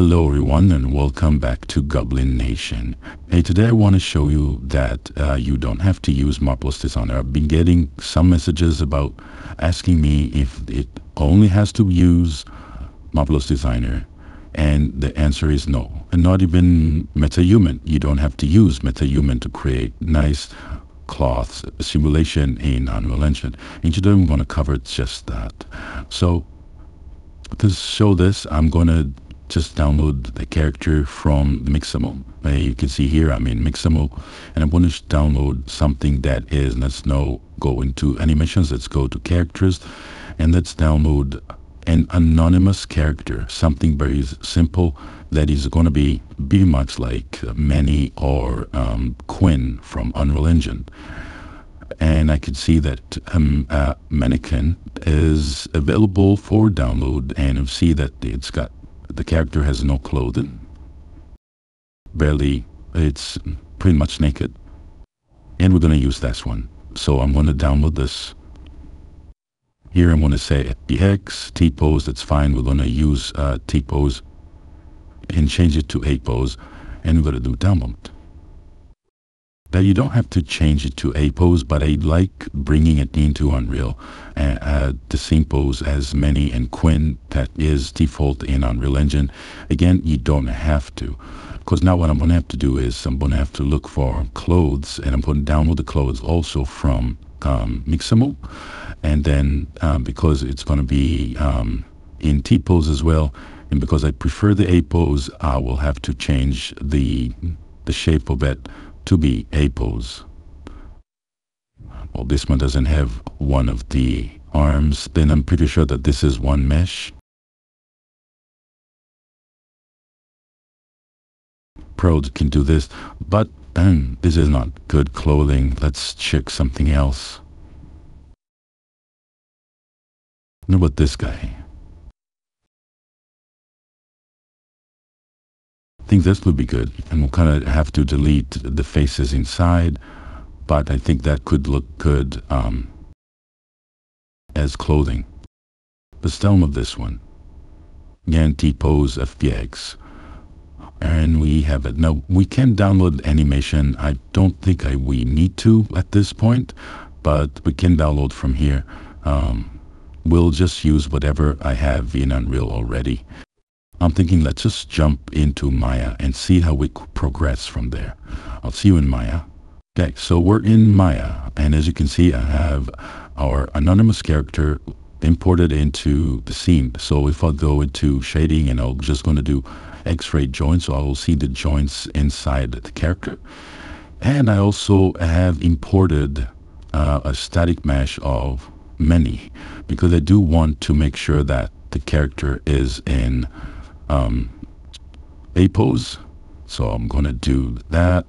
Hello everyone and welcome back to Goblination. Hey, today I want to show you that you don't have to use Marvelous Designer. I've been getting some messages about asking me if it only has to use Marvelous Designer, and the answer is no. And not even MetaHuman. You don't have to use MetaHuman to create nice cloth simulation in Unreal Engine. And today I'm going to cover just that. So to show this, I'm going to just download the character from the Mixamo. You can see here I'm in Mixamo, and I'm going to download something that is, let's now go into animations, let's go to characters, and let's download an anonymous character, something very simple that is going to be much like Manny or Quinn from Unreal Engine. And I could see that Mannequin is available for download, and I see that it's got, the character has no clothing, barely, it's pretty much naked, and we're going to use that one. So I'm going to download this. Here I'm going to say FBX, T-Pose, that's fine. We're going to use T-Pose and change it to A-Pose, and we're going to do download. Now you don't have to change it to A-Pose, but I like bringing it into Unreal. The same pose as Manny and Quinn that is default in Unreal Engine. Again, you don't have to. Because now what I'm going to have to do is I'm going to have to look for clothes, and I'm going to download the clothes also from Mixamo. And then because it's going to be in T-Pose as well, and because I prefer the A-Pose, I will have to change the shape of it to be A-Pose. Well, this one doesn't have one of the arms, then I'm pretty sure that this is one mesh. Pros can do this, but this is not good clothing. Let's check something else. What about this guy? I think this would be good, and we'll kind of have to delete the faces inside, but I think that could look good as clothing. Let's tell them of this one. Again, T-Pose FBX, and we have it. Now we can download animation. I don't think we need to at this point, but we can download from here. We'll just use whatever I have in Unreal already. I'm thinking let's just jump into Maya and see how we progress from there. I'll see you in Maya. Okay, so we're in Maya, and as you can see I have our anonymous character imported into the scene. So if I go into shading, and I'm just going to do x-ray joints, so I will see the joints inside the character. And I also have imported a static mesh of Manny, because I do want to make sure that the character is in A-Pose, so I'm going to do that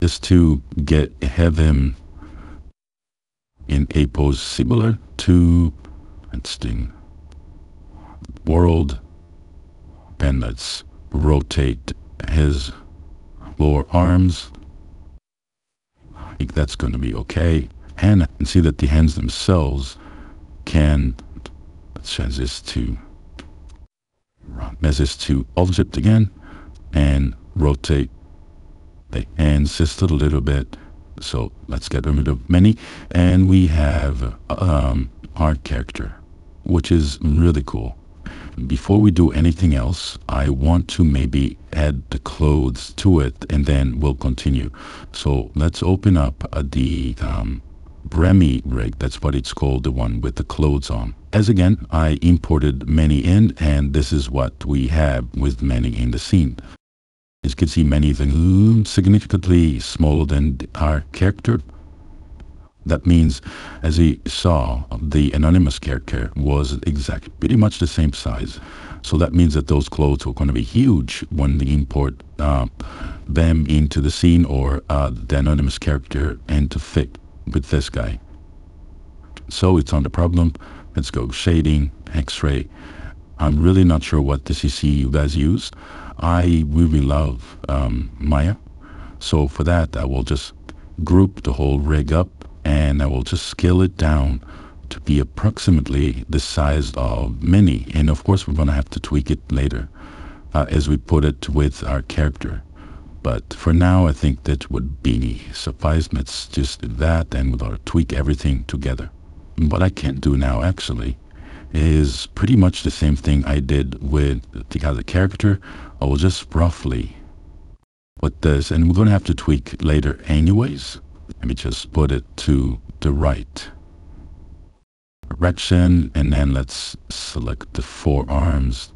just to have him in A-Pose similar to interesting world. Then let's rotate his lower arms. I think that's going to be okay, and I can see that the hands themselves can change this to object again and rotate the hands just a little bit. So let's get rid of Manny, and we have our character, which is really cool. Before we do anything else, I want to maybe add the clothes to it, and then we'll continue. So let's open up the Mannequin rig, that's what it's called, the one with the clothes on. As again, I imported Manny in, and this is what we have with Manny in the scene. As you can see, Manny is significantly smaller than our character. That means, as you saw, the anonymous character was exactly pretty much the same size. So that means that those clothes were going to be huge when we import them into the scene, or the anonymous character, and to fit with this guy. So it's on the problem. Let's go shading, x-ray. I'm really not sure what the CC you guys use. I really love Maya, so for that I will just group the whole rig up, and I will just scale it down to be approximately the size of Manny, and of course we're going to have to tweak it later as we put it with our character. But for now, I think that would be suffice. Let's just do that, and we'll tweak everything together. What I can do now, actually, is pretty much the same thing I did with the other character. I will just roughly put this, and we're going to have to tweak later anyways. Let me just put it to the right direction, and then let's select the forearms,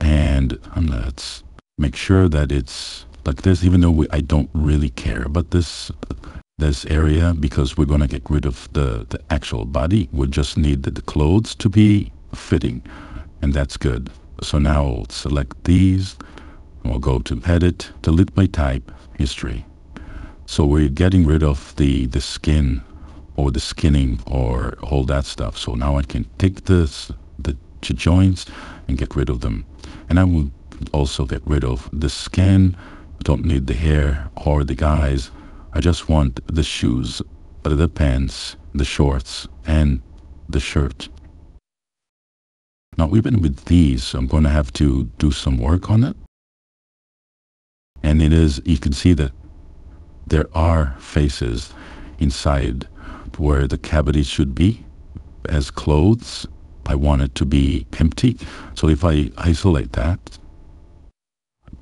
and let's make sure that it's like this, even though I don't really care about this area, because we're going to get rid of the actual body. We just need the clothes to be fitting, and that's good. So now I'll select these, and we'll go to edit, delete by type, history. So we're getting rid of the skin or the skinning or all that stuff. So now I can take the joints and get rid of them, and I will also get rid of the skin. I don't need the hair or the guys. I just want the shoes, the pants, the shorts, and the shirt. Now even with these, I'm going to have to do some work on it, and it is, you can see that there are faces inside where the cavity should be. As clothes, I want it to be empty, so if I isolate that,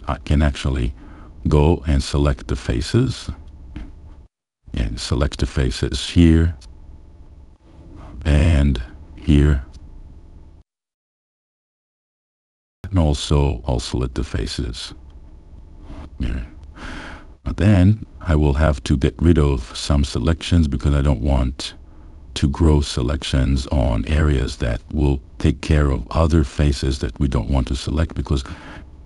I can actually go and select the faces, and select the faces here and here, and also select the faces here. But then I will have to get rid of some selections, because I don't want to grow selections on areas that will take care of other faces that we don't want to select, because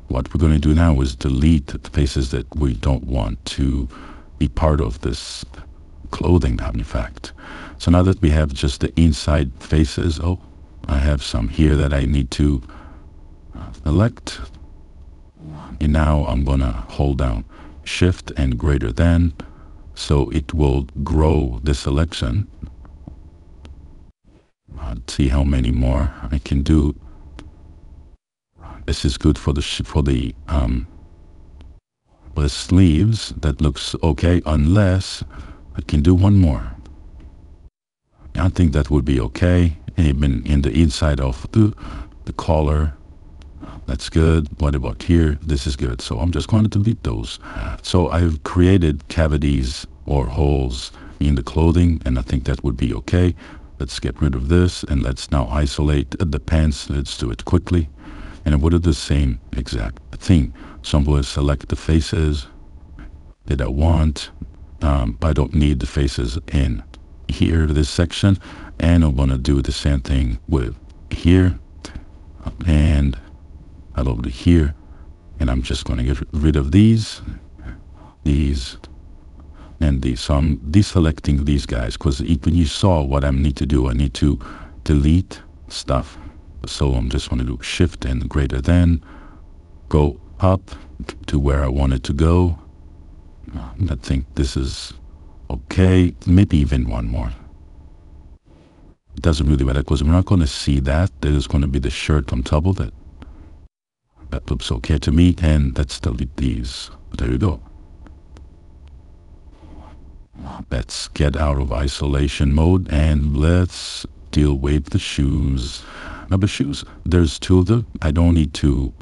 what we're going to do now is delete the faces that we don't want to be part of this clothing, in fact. So now that we have just the inside faces, oh, I have some here that I need to select. And now I'm gonna hold down Shift and greater than, so it will grow the selection. Let's see how many more I can do. This is good for the sleeves. That looks okay, unless I can do one more. I think that would be okay. Even in the inside of the collar, that's good. What about here? This is good. So I'm just going to delete those. So I've created cavities or holes in the clothing, and I think that would be okay. Let's get rid of this, and let's now isolate the pants. Let's do it quickly. And I would do the same exact thing. So I'm going to select the faces that I want. I don't need the faces in here, this section. And I'm going to do the same thing with here and over to here. And I'm just going to get rid of these, and these. So I'm deselecting these guys, because when you saw what I need to do, I need to delete stuff. So I'm just going to do Shift and greater than, go up to where I want it to go. I think this is okay. Maybe even one more. It doesn't really matter, because we're not going to see that. There's going to be the shirt on top of it. That looks okay to me, and let's delete these. There you go. Let's get out of isolation mode, and let's deal with the shoes. Now the shoes, there's two of them. I don't need to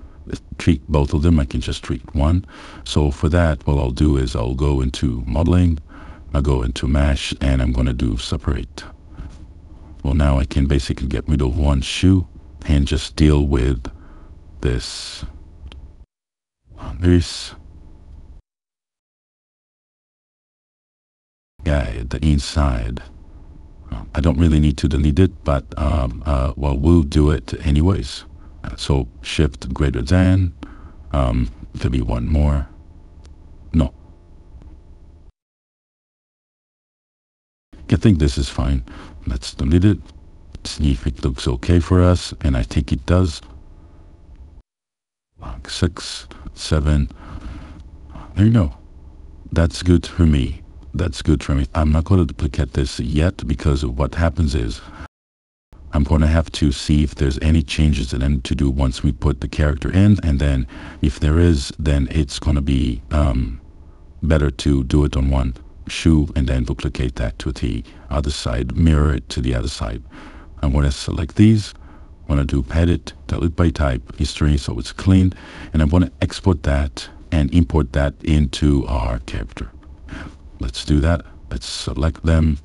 treat both of them. I can just treat one. So for that, what I'll do is I'll go into modeling, I'll go into mesh, and I'm going to do separate. Well, now I can basically get rid of one shoe and just deal with this guy, the inside. I don't really need to delete it, but well, we'll do it anyways. So Shift greater than, maybe one more. No, I think this is fine. Let's delete it. See if it looks okay for us, and I think it does. 6, 7, there you go. That's good for me. That's good for me. I'm not going to duplicate this yet because what happens is I'm going to have to see if there's any changes that I need to do once we put the character in, and then if there is, then it's going to be better to do it on one shoe and then duplicate that to the other side, mirror it to the other side. I'm going to select these. I'm going to do edit, delete by type, history, so it's clean, and I'm going to export that and import that into our character. Let's do that. Let's select them.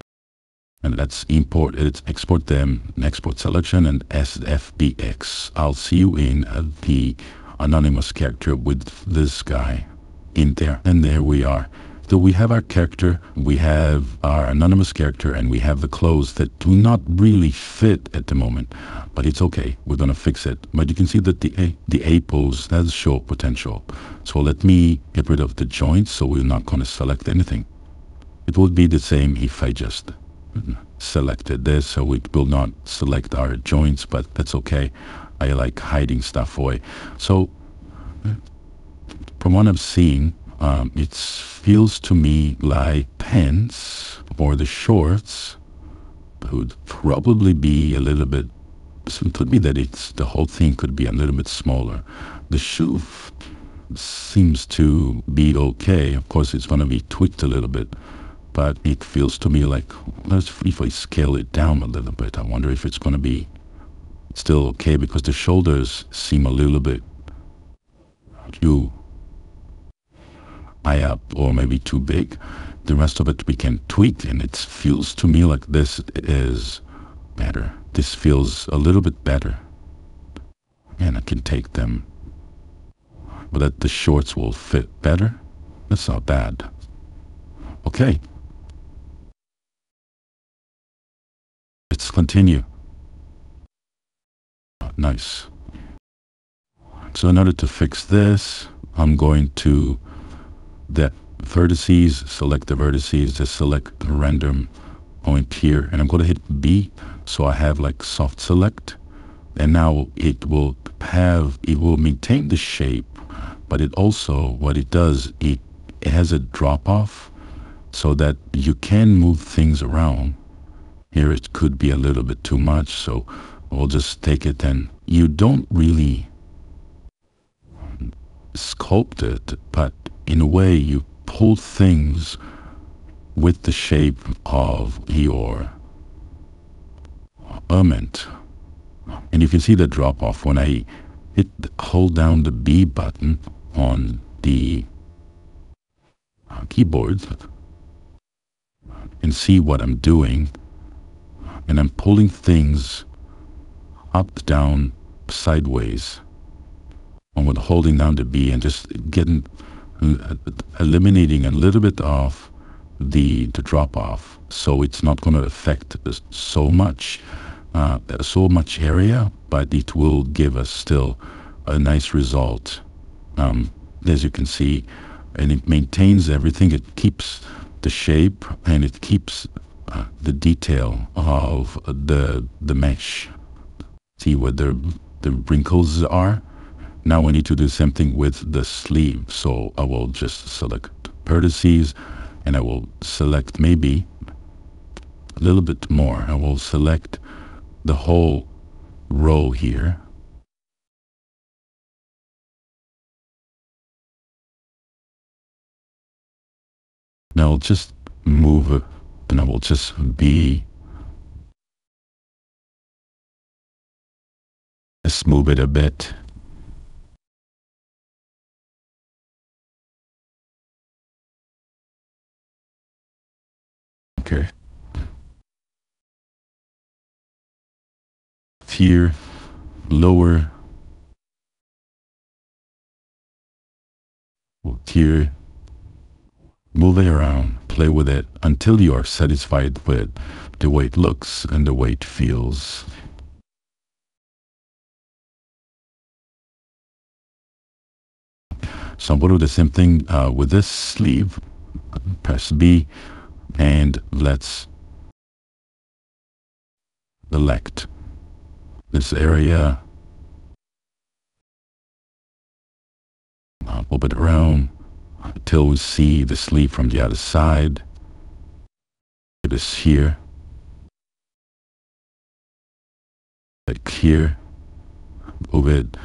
And let's import it, export them, and export selection, and FBX. I'll see you in the anonymous character with this guy in there. And there we are. So we have our character, we have our anonymous character, and we have the clothes that do not really fit at the moment. But it's okay. We're going to fix it. But you can see that the A-Pose has show potential. So let me get rid of the joints, so we're not going to select anything. It would be the same if I just selected this, so it will not select our joints, but that's okay. I like hiding stuff away. So from what I'm seeing, it feels to me like pants or the shorts would probably be a little bit, it could be that it's the whole thing could be a little bit smaller. The shoe seems to be okay. Of course it's going to be tweaked a little bit, but it feels to me like, if I scale it down a little bit, I wonder if it's going to be still okay, because the shoulders seem a little bit too high up or maybe too big. The rest of it we can tweak, and it feels to me like this is better. This feels a little bit better, and I can take them, but that the shorts will fit better. That's not bad. Okay. Let's continue. Nice. So in order to fix this, I'm going to the vertices, select the vertices, just select the random point here, and I'm going to hit B, so I have like soft select, and now it will maintain the shape, but it also, what it does, it has a drop off, so that you can move things around. Here it could be a little bit too much, so we'll just take it, and you don't really sculpt it, but in a way you pull things with the shape of your garment. And you can see the drop off when I hold down the B button on the keyboard, and see what I'm doing, and I'm pulling things up, down, sideways, and with holding down the B and just getting, eliminating a little bit of the drop off, so it's not going to affect so much area, but it will give us still a nice result, as you can see, and it maintains everything. It keeps the shape, and it keeps the detail of the mesh. See where the wrinkles are. Now we need to do something with the sleeve, so I will just select vertices, and I will select maybe a little bit more. I will select the whole row here. Now I'll just move it, and I will just be smooth it a bit. Okay. Here, lower. Here. Move it around, play with it until you are satisfied with the way it looks and the way it feels. So I'm going to do the same thing with this sleeve. Press B, and let's select this area. Move it around till we see the sleeve from the other side. the sphere. Click here. Move it.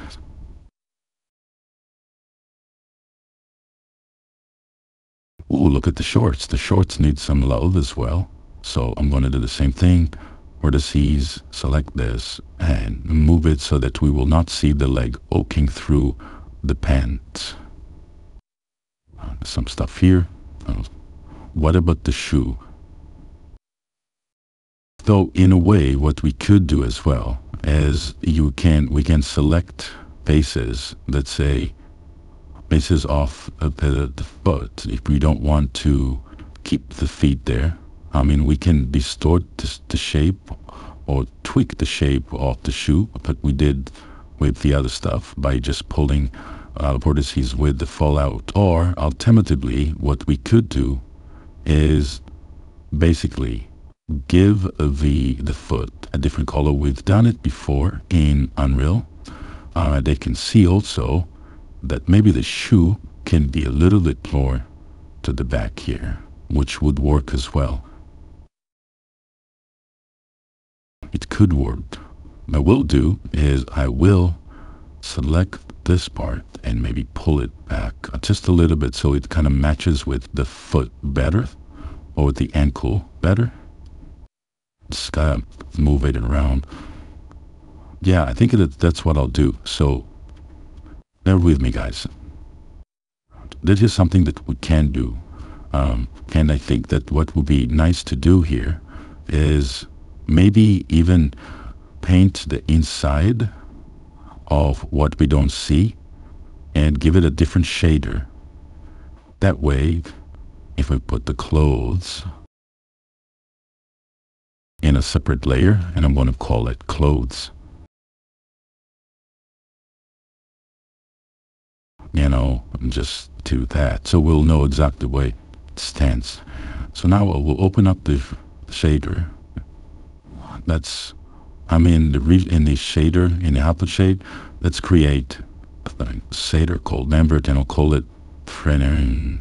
Ooh, look at the shorts. The shorts need some love as well. So I'm going to do the same thing. Vertices, select this and move it so that we will not see the leg poking through the pants. Some stuff here. What about the shoe? Though in a way what we could do as well is we can select faces that say faces off of the foot if we don't want to keep the feet there. I mean, we can distort the shape or tweak the shape of the shoe, but we did with the other stuff by just pulling vertices with the fallout. Or alternatively, what we could do is basically give the foot a different color. We've done it before in Unreal. They can see also that maybe the shoe can be a little bit more to the back here, which would work as well. It could work. What I will do is I will select this part and maybe pull it back just a little bit so it kind of matches with the foot better or with the ankle better. Just kind of move it around. Yeah, I think that's what I'll do. So bear with me, guys. This is something that we can do. And I think that what would be nice to do here is maybe even paint the inside of what we don't see and give it a different shader. That way, if we put the clothes in a separate layer, and I'm going to call it clothes, you know, just do that. So we'll know exactly where it stands. So now we'll open up the shader. That's, I mean, in the shader, in the output shade, let's create a shader called Lambert, and I'll call it Frenin.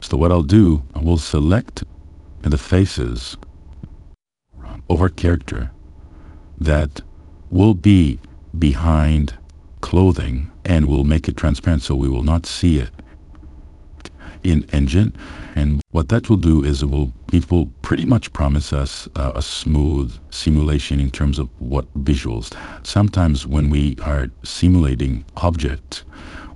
So what I'll do, I will select the faces over character that will be behind clothing, and we'll make it transparent so we will not see it in engine. And what that will do is it will pretty much promise us a smooth simulation in terms of what visuals. Sometimes when we are simulating objects,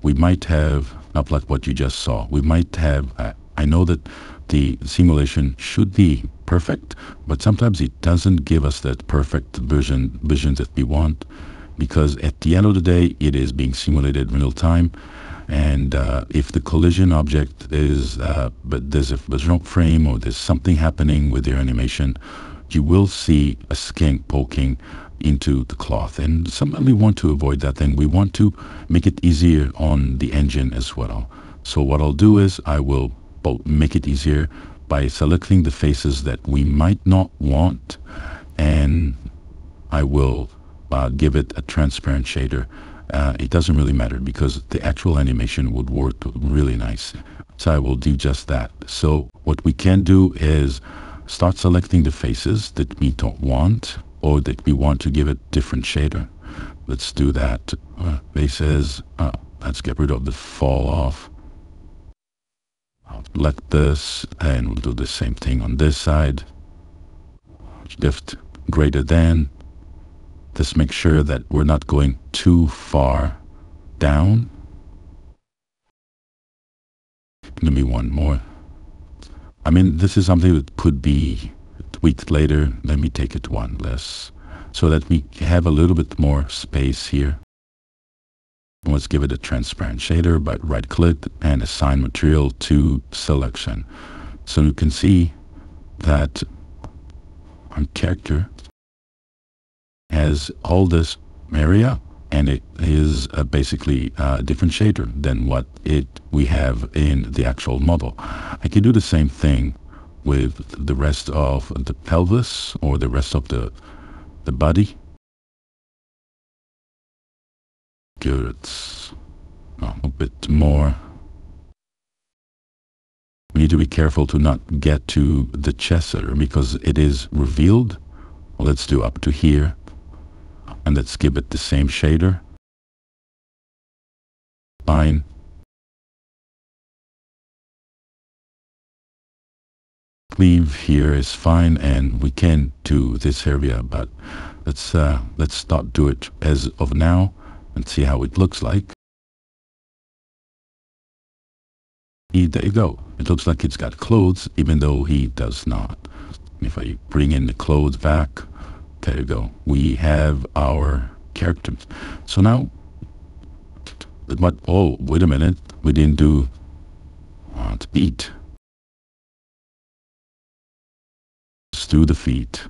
we might have not like what you just saw. We might have I know that the simulation should be perfect, but sometimes it doesn't give us that perfect vision that we want, because at the end of the day it is being simulated in real time. And if the collision object is, but there's no frame or there's something happening with your animation, you will see a skin poking into the cloth. And sometimes we want to avoid that, and we want to make it easier on the engine as well. So what I'll do is I will make it easier by selecting the faces that we might not want, and I will give it a transparent shader. It doesn't really matter because the actual animation would work really nice. So I will do just that. So what we can do is start selecting the faces that we don't want or that we want to give a different shader. Let's do that. Faces, let's get rid of the fall off. I'll select this and we'll do the same thing on this side. Shift greater than. Just make sure that we're not going too far down. Give me one more. I mean, this is something that could be tweaked later. Let me take it one less so that we have a little bit more space here. Let's give it a transparent shader by right click and assign material to selection. So you can see that on character has all this area, and it is basically a different shader than what we have in the actual model. I can do the same thing with the rest of the pelvis or the rest of the body. Good. A bit more. need to be careful to not get to the chesser because it is revealed. Let's do up to here, and let's give it the same shader. Line. Leave here is fine, and we can do this area, but let's not do it as of now and see how it looks like. There you go. It looks like it's got clothes, even though he does not. If I bring in the clothes back, there you go. We have our character. So now, what? Oh, wait a minute. We didn't do the feet. Let's do the feet.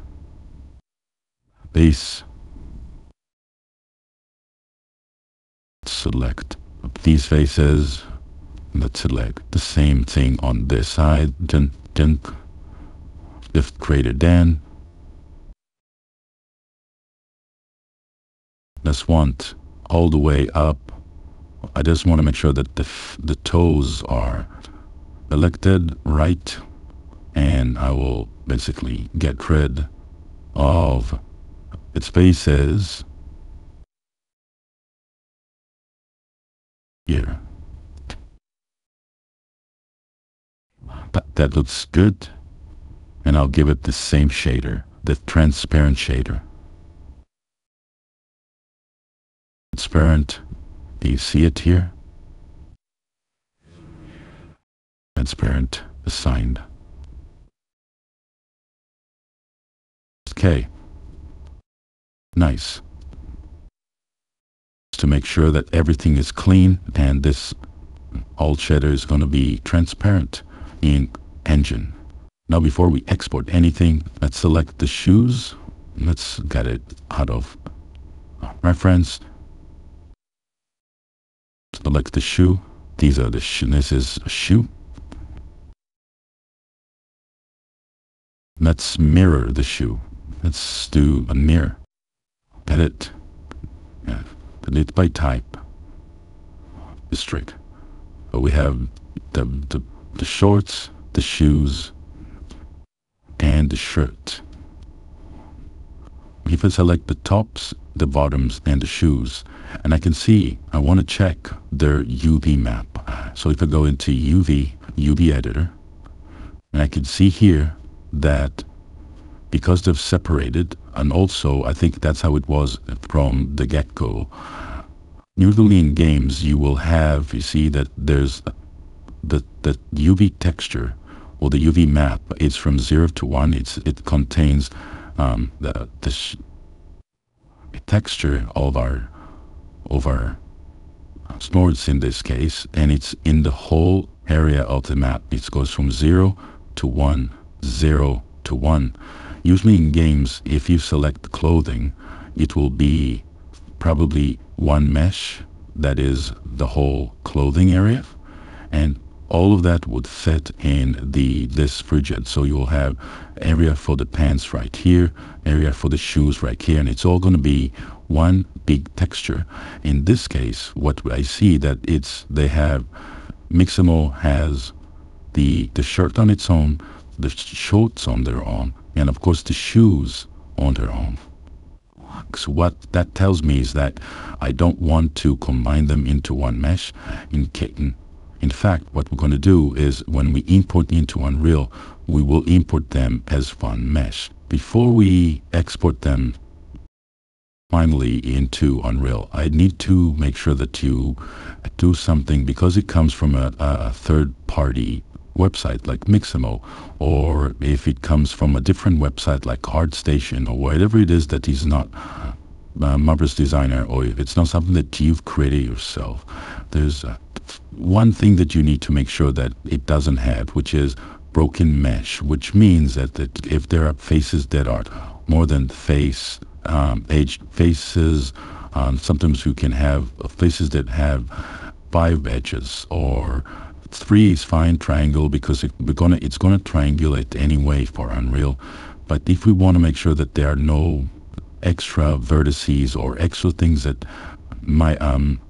Base. Select these faces. Let's select the same thing on this side. If greater than. Let's want all the way up. I just want to make sure that the toes are selected right, and I will basically get rid of its faces here. That looks good. And I'll give it the same shader, the transparent shader. Transparent, do you see it here? Transparent, assigned. Okay. Nice. To make sure that everything is clean, and this all shader is going to be transparent in Engine. Now before we export anything, let's select the shoes. Let's get it out of reference. Select the shoe. These are the shoe. This is a shoe. Let's mirror the shoe. Let's do a mirror. Edit. Delete by type. District. So we have the shorts, the shoes, and the shirt. If I select the tops, the bottoms, and the shoes, and I can see I want to check their UV map. So if I go into UV editor, and I can see here that because they've separated, and also I think that's how it was from the get-go. Usually in games you will have, you see that there's the UV texture. Well, the UV map, it's from 0 to 1. It contains the texture of our snorts in this case, and it's in the whole area of the map. It goes from 0 to 1, 0 to 1. Usually in games, if you select clothing, it will be probably one mesh, that is the whole clothing area, and all of that would fit in this frigid. So you will have area for the pants right here, area for the shoes right here, and it's all going to be one big texture. In this case, what I see that they have, Mixamo has the shirt on its own, the shorts on their own, and of course the shoes on their own. So what that tells me is that I don't want to combine them into one mesh. In fact, what we're going to do is when we import into Unreal, we will import them as one mesh. Before we export them finally into Unreal, I need to make sure that you do something, because it comes from a third-party website like Mixamo, or if it comes from a different website like ArtStation or whatever it is that is not Marvelous Designer, or if it's not something that you've created yourself. There's one thing that you need to make sure that it doesn't have, which is broken mesh, which means that if there are faces that are more than aged faces, sometimes you can have faces that have 5 edges, or 3 is fine, triangle, because it's going to triangulate anyway for Unreal. But if we want to make sure that there are no extra vertices or extra things that my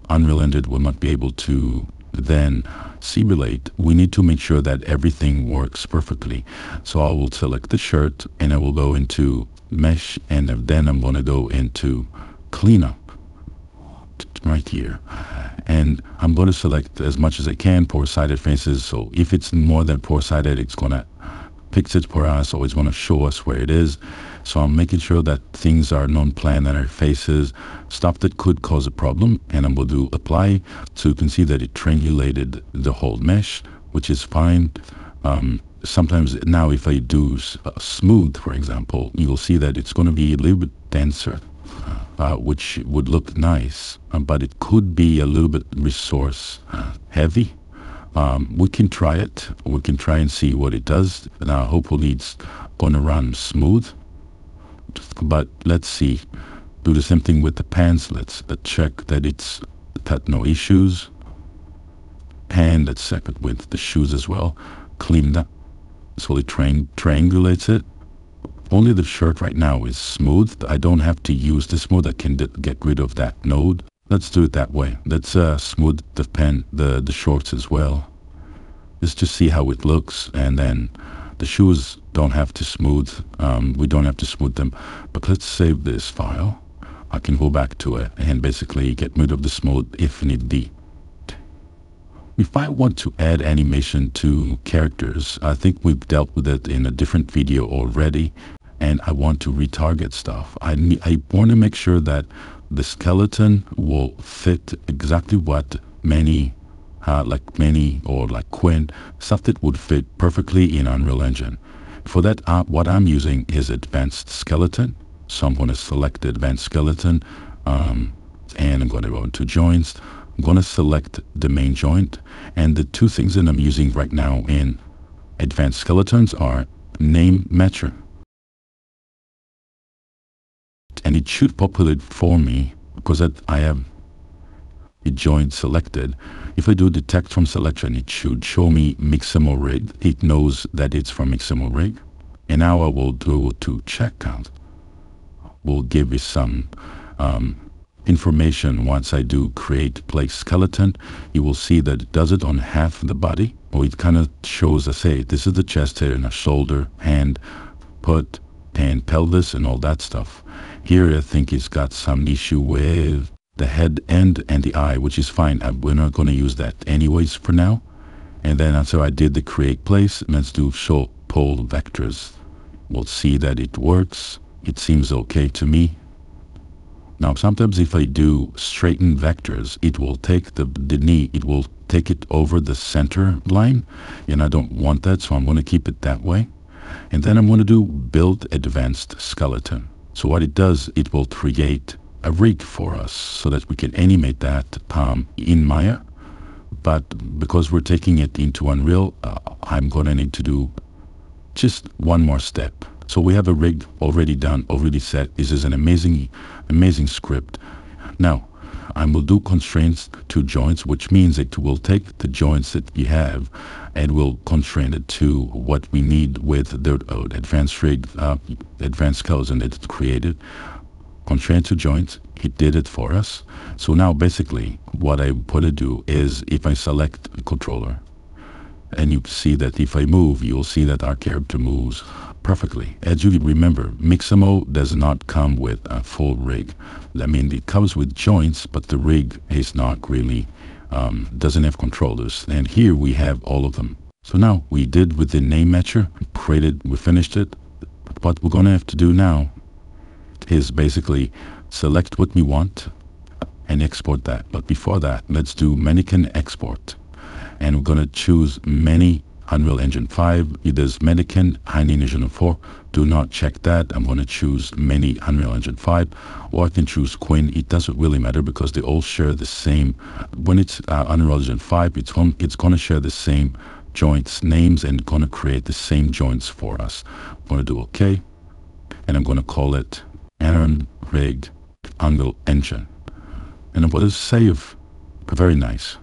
Unreal Engine will not be able to then simulate, we need to make sure that everything works perfectly. So I will select the shirt and I will go into mesh, and then I'm going to go into cleanup right here, and I'm going to select as much as I can four-sided faces. So if it's more than four-sided, it's going to pixels for us, always want to show us where it is. So I'm making sure that things are non-planetary faces, stuff that could cause a problem, and I'm going to do apply. So you can see that it triangulated the whole mesh, which is fine. Sometimes now if I do smooth, for example, you'll see that it's going to be a little bit denser, which would look nice, but it could be a little bit resource heavy. We can try it. We can try and see what it does. Now, hopefully it's going to run smooth, but let's see. Do the same thing with the pants. Let's check that it's had no issues. And let's check it with the shoes as well. Clean that. So it triangulates it. Only the shirt right now is smooth. I don't have to use the smooth. I can get rid of that node. Let's do it that way. Let's smooth the shorts as well, just to see how it looks. And then the shoes don't have to smooth. We don't have to smooth them. But let's save this file. I can go back to it and basically get rid of the smooth if need be. If I want to add animation to characters, I think we've dealt with it in a different video already. And I want to retarget stuff. I want to make sure that the skeleton will fit exactly what Manny, like Quinn, stuff that would fit perfectly in Unreal Engine. For that, what I'm using is Advanced Skeleton. So I'm going to select Advanced Skeleton, and I'm going to go into joints. I'm going to select the main joint, and the two things that I'm using right now in Advanced Skeletons are Name Matcher. And it should populate for me because I have a joint selected. If I do detect from selection, it should show me Mixamo rig. It knows that it's from Mixamo rig. And now I will go to check count. We'll give you some information. Once I do create place skeleton, you will see that it does it on half the body. Or it kind of shows us, hey, this is the chest here and a shoulder, hand, foot, and pelvis and all that stuff. Here I think it's got some issue with the head end and the eye, which is fine. We're not going to use that anyways for now. And then after I did the create place, let's do show pole vectors. We'll see that it works. It seems okay to me. Now sometimes if I do straighten vectors, it will take the knee, it will take it over the center line, and I don't want that, so I'm going to keep it that way. And then I'm going to do build advanced skeleton. So what it does, it will create a rig for us so that we can animate that in Maya. But because we're taking it into Unreal, I'm going to need to do just one more step. So we have a rig already done, already set. This is an amazing, amazing script. Now, I will do constraints to joints, which means it will take the joints that we have and will constrain it to what we need with the advanced rig, advanced skeleton that it created. Constraint to joints, it did it for us. So now basically what I want to do is if I select a controller, and you see that if I move, you'll see that our character moves perfectly. As you remember, Mixamo does not come with a full rig. I mean, it comes with joints, but the rig is not really, doesn't have controllers. And here we have all of them. So now we did with the name matcher, created, we finished it. What we're going to have to do now is basically select what we want and export that. But before that, let's do Mannequin export. And we're going to choose Manny Unreal Engine 5. It is Mannequin Unreal Engine 4. Do not check that. I'm going to choose Manny Unreal Engine 5, or I can choose Quinn. It doesn't really matter because they all share the same. When it's Unreal Engine 5, it's going to share the same joints names and going to create the same joints for us. I'm going to do OK, and I'm going to call it Unreal Engine, and I'm going to save. Very nice.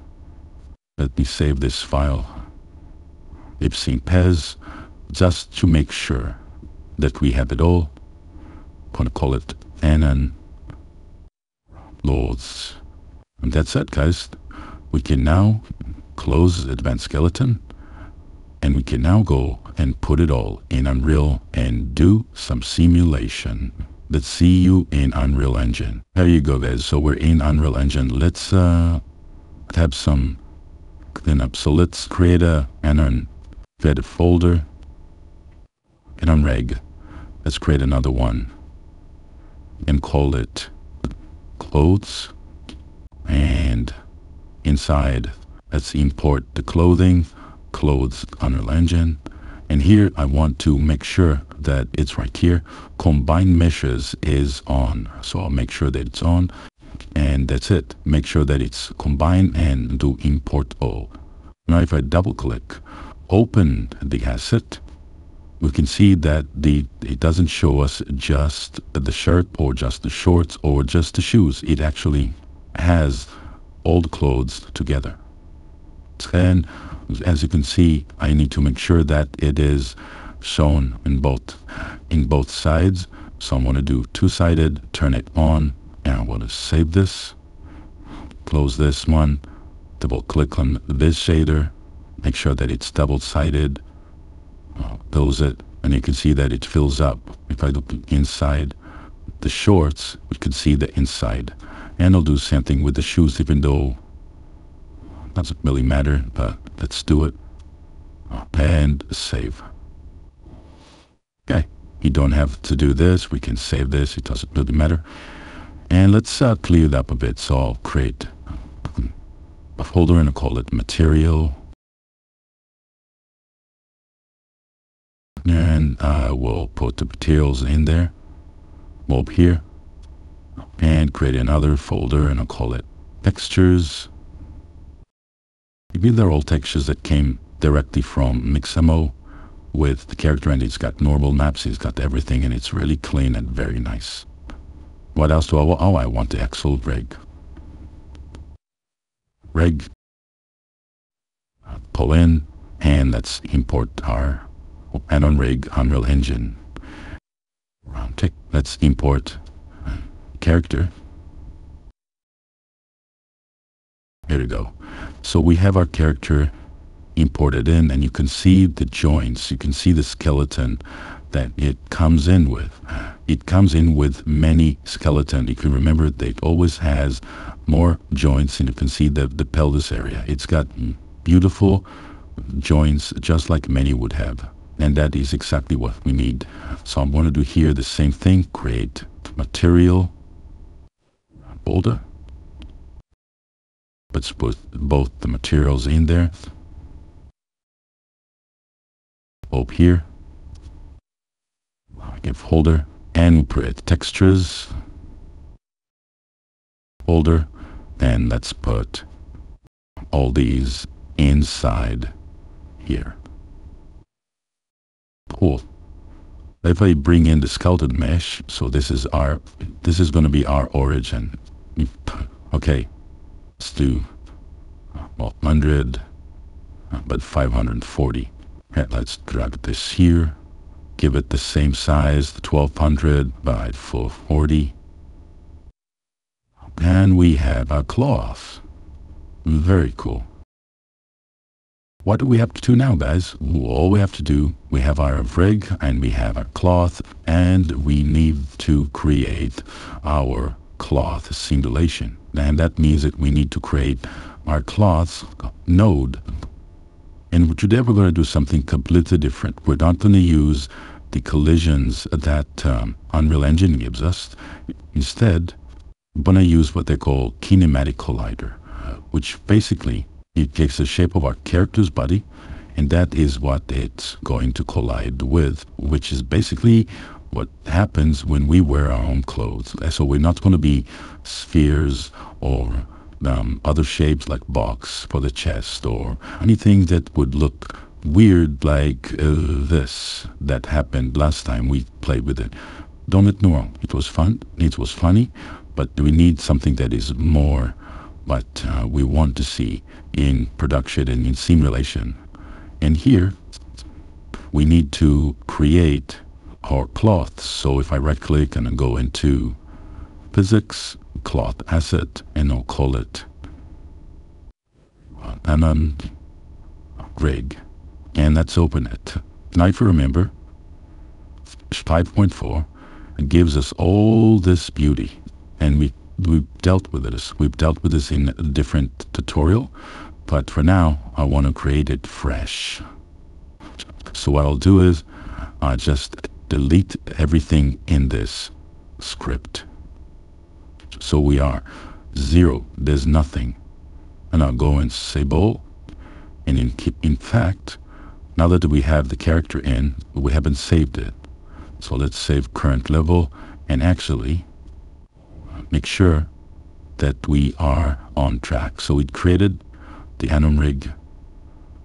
Let me save this file, ipsynpez, just to make sure that we have it all. I'm going to call it Anon Lords. And that's it, guys. We can now close Advanced Skeleton, and we can now go and put it all in Unreal and do some simulation. Let's see you in Unreal Engine. There you go guys, so we're in Unreal Engine. Let's have some cleanup. So let's create an unvetted folder, an unreg. Let's create another one and call it clothes, and inside let's import the clothes Unreal Engine. And here I want to make sure that it's right here, combine meshes is on, so I'll make sure that it's on, and that's it. Make sure that it's combined and do import all. Now if I double click, open the asset, we can see that it doesn't show us just the shirt or just the shorts or just the shoes. It actually has all the clothes together. And as you can see, I need to make sure that it is shown in both sides. So I'm going to do two-sided, turn it on, and I'm going to save this, close this one, double click on this shader, make sure that it's double-sided, close it, and you can see that it fills up. If I look inside the shorts, we can see the inside, and I'll do the same thing with the shoes, even though doesn't really matter, but let's do it and save. Okay, you don't have to do this, we can save this, it doesn't really matter. And let's clear it up a bit, so I'll create a folder and I'll call it material, and we'll put the materials in there over here, and create another folder and I'll call it textures. Maybe they're all textures that came directly from Mixamo with the character, and it's got normal maps, it's got everything, and it's really clean and very nice. What else do I want? Oh, I want the actual rig. Rig. Pull in, and let's import our add-on rig, Unreal Engine. Let's import character. Here we go. So we have our character imported in, and you can see the joints, you can see the skeleton that it comes in with. It comes in with many skeletons. If you remember, it always has more joints, and you can see the pelvis area. It's got beautiful joints, just like Manny would have. And that is exactly what we need. So I'm going to do here the same thing, create material folder. Let's put both the materials in there. Up here, give folder, and we'll create textures folder, and let's put all these inside here. Cool. If I bring in the skeleton mesh, so this is going to be our origin. Okay. Let's do 100, but 540. And let's drag this here, give it the same size, 1200 by 440. And we have a cloth. Very cool. What do we have to do now, guys? All we have to do, we have our rig and we have our cloth, and we need to create our cloth simulation. And that means that we need to create our cloth node. And today we're going to do something completely different. We're not going to use the collisions that Unreal Engine gives us. Instead, we're going to use what they call Kinematic Collider, which basically it takes the shape of our character's body, and that is what it's going to collide with, which is basically what happens when we wear our own clothes. So we're not going to be spheres or other shapes like box for the chest or anything that would look weird like this that happened last time we played with it. Don't ignore, it was fun, it was funny, but we need something that is more what we want to see in production and in simulation. And here we need to create our cloth. So if I right click and I go into physics, cloth asset, and I'll call it rig, and let's open it. Now if you remember, 5.4, it gives us all this beauty, and we've dealt with this. We've dealt with this in a different tutorial, but for now, I want to create it fresh. So what I'll do is, I just delete everything in this script. So we are zero, there's nothing. And I'll go and Sable, and in fact, now that we have the character in, we haven't saved it. So let's save current level, and actually make sure that we are on track. So it created the Anim Rig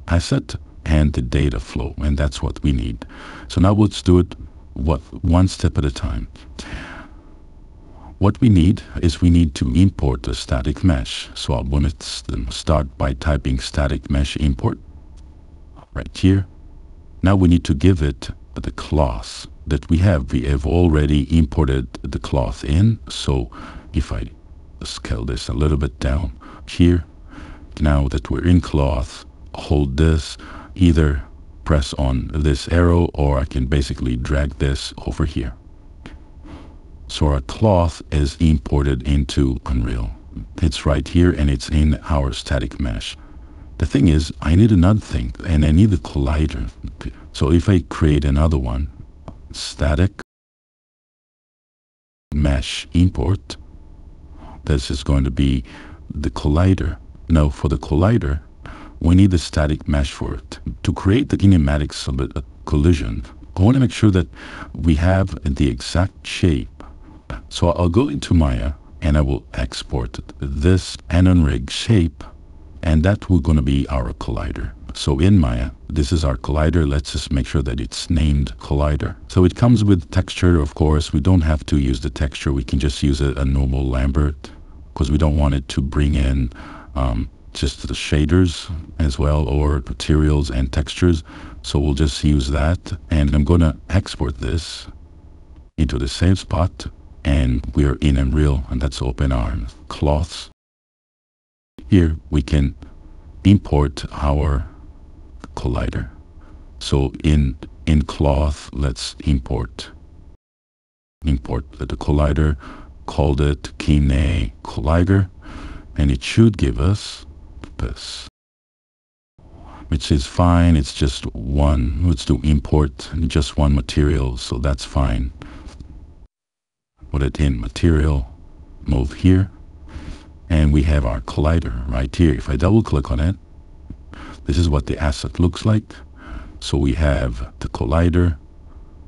asset and the data flow, and that's what we need. So now let's do it one step at a time. What we need is we need to import a static mesh. So I'm going to start by typing static mesh import right here. Now we need to give it the cloth that we have. We have already imported the cloth in. So if I scale this a little bit down here, now that we're in cloth, hold this, either press on this arrow, or I can basically drag this over here. So our cloth is imported into Unreal. It's right here, and it's in our static mesh. The thing is, I need another thing, and I need a collider. So if I create another one, static mesh import, this is going to be the collider. Now for the collider, we need the static mesh for it. To create the kinematic collision, I want to make sure that we have the exact shape. So I'll go into Maya, and I will export this Anon Rig shape, and that will going to be our collider. So in Maya, this is our collider. Let's just make sure that it's named collider. So it comes with texture, of course. We don't have to use the texture. We can just use a normal Lambert, because we don't want it to bring in just the shaders as well, or materials and textures. So we'll just use that, and I'm going to export this into the same spot. And we're in Unreal, and let's open our cloths. Here we can import our collider. So in cloth, let's import the collider, called it Kine Collider, and it should give us this, which is fine. It's just one. Let's do import just one material, so that's fine. Put it in material, move here, and we have our collider right here. If I double click on it, this is what the asset looks like. So we have the collider,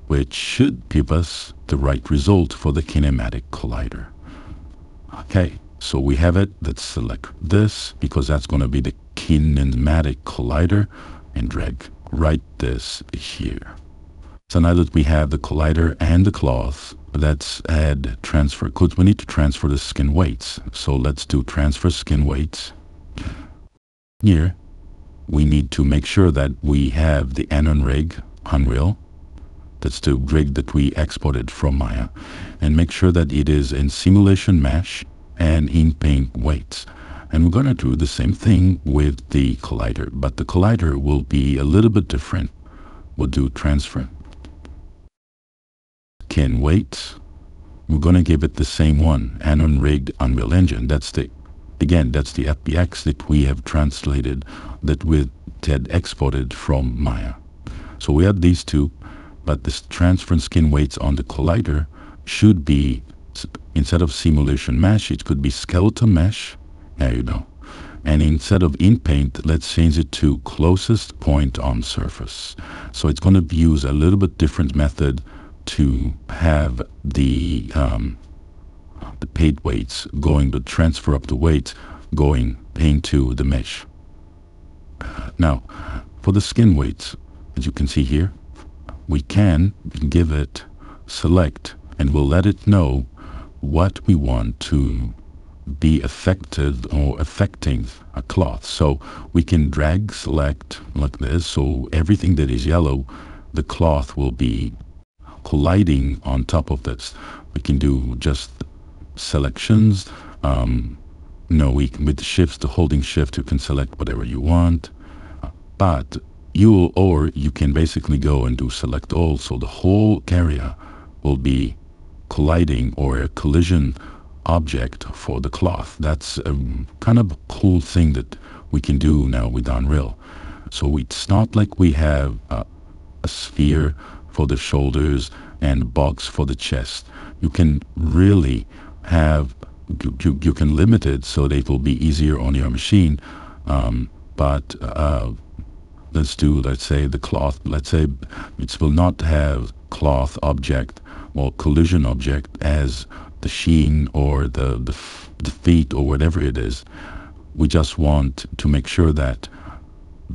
which should give us the right result for the kinematic collider. Okay, so we have it. Let's select this, because that's going to be the kinematic collider, and drag right this here. So now that we have the collider and the cloth, let's add transfer, because we need to transfer the skin weights. So let's do transfer skin weights. Here, we need to make sure that we have the Anon Rig Unreal. That's the rig that we exported from Maya. And make sure that it is in simulation mesh and in paint weights. And we're going to do the same thing with the collider, but the collider will be a little bit different. We'll do transfer. Can wait. We're going to give it the same one, Anon Rig Unreal Engine. That's the, again, that's the FBX that we have translated, that we had exported from Maya. So we have these two, but this transfer and skin weights on the collider should be, instead of simulation mesh, it could be skeleton mesh. There you go. And instead of in paint, let's change it to closest point on surface. So it's going to use a little bit different method to have the paint weights going, the transfer of the weights going into the mesh. Now, for the skin weights, as you can see here, we can give it select, and we'll let it know what we want to be affected or affecting a cloth. So we can drag select like this, so everything that is yellow, the cloth will be colliding on top of this. We can do just selections. No, we can, with the shifts, the holding shift, you can select whatever you want. But you can basically go and do select all, so the whole area will be colliding or a collision object for the cloth. That's a kind of cool thing that we can do now with Unreal. So it's not like we have a sphere for the shoulders and a box for the chest. You can really have, you can limit it so that it will be easier on your machine, let's say the cloth, let's say it will not have cloth object or collision object as the sheen or the feet or whatever it is. We just want to make sure that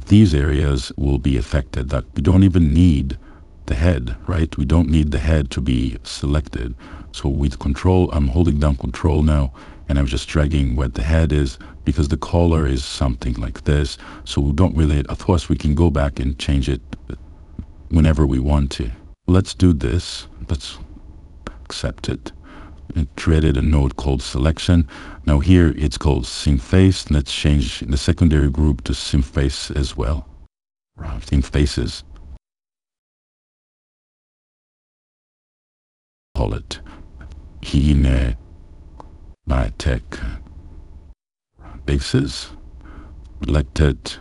these areas will be affected, that we don't even need the head, right? We don't need the head to be selected. So with control, I'm holding down control now, and I'm just dragging where the head is, because the collar is something like this, so we don't really, of course we can go back and change it whenever we want to. Let's do this, let's accept it, and created a node called selection. Now here it's called SimFace, let's change the secondary group to SimFace as well, SimFaces. Call it Kinematic Faces, select it,